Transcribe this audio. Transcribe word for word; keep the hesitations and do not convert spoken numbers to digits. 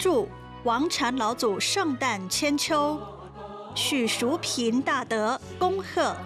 著王禅老祖圣诞千秋，许淑平大德恭贺。